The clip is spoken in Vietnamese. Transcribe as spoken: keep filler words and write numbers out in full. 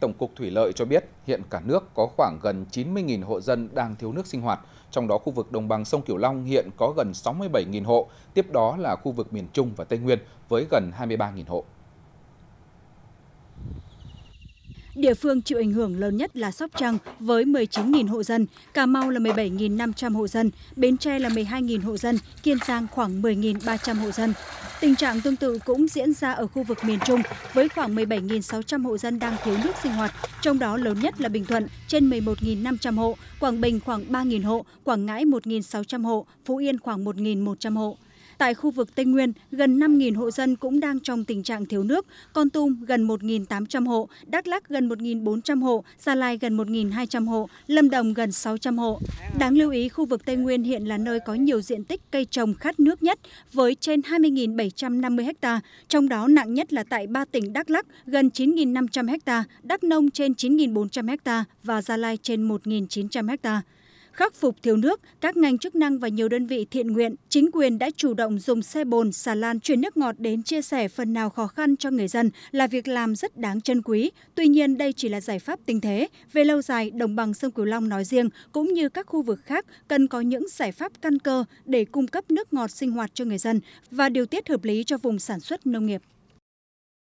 Tổng Cục Thủy Lợi cho biết hiện cả nước có khoảng gần chín mươi nghìn hộ dân đang thiếu nước sinh hoạt, trong đó khu vực đồng bằng sông Cửu Long hiện có gần sáu mươi bảy nghìn hộ, tiếp đó là khu vực miền Trung và Tây Nguyên với gần hai mươi ba nghìn hộ. Địa phương chịu ảnh hưởng lớn nhất là Sóc Trăng với mười chín nghìn hộ dân, Cà Mau là mười bảy nghìn năm trăm hộ dân, Bến Tre là mười hai nghìn hộ dân, Kiên Giang khoảng mười nghìn ba trăm hộ dân. Tình trạng tương tự cũng diễn ra ở khu vực miền Trung với khoảng mười bảy nghìn sáu trăm hộ dân đang thiếu nước sinh hoạt, trong đó lớn nhất là Bình Thuận trên mười một nghìn năm trăm hộ, Quảng Bình khoảng ba nghìn hộ, Quảng Ngãi một nghìn sáu trăm hộ, Phú Yên khoảng một nghìn một trăm hộ. Tại khu vực Tây Nguyên, gần năm nghìn hộ dân cũng đang trong tình trạng thiếu nước, Kon Tum gần một nghìn tám trăm hộ, Đắk Lắk gần một nghìn bốn trăm hộ, Gia Lai gần một nghìn hai trăm hộ, Lâm Đồng gần sáu trăm hộ. Đáng lưu ý, khu vực Tây Nguyên hiện là nơi có nhiều diện tích cây trồng khát nước nhất với trên hai mươi nghìn bảy trăm năm mươi ha, trong đó nặng nhất là tại ba tỉnh Đắk Lắk gần chín nghìn năm trăm ha, Đắk Nông trên chín nghìn bốn trăm ha và Gia Lai trên một nghìn chín trăm ha. Khắc phục thiếu nước, các ngành chức năng và nhiều đơn vị thiện nguyện, chính quyền đã chủ động dùng xe bồn, xà lan chuyển nước ngọt đến chia sẻ phần nào khó khăn cho người dân là việc làm rất đáng trân quý. Tuy nhiên, đây chỉ là giải pháp tình thế. Về lâu dài, đồng bằng sông Cửu Long nói riêng cũng như các khu vực khác cần có những giải pháp căn cơ để cung cấp nước ngọt sinh hoạt cho người dân và điều tiết hợp lý cho vùng sản xuất nông nghiệp.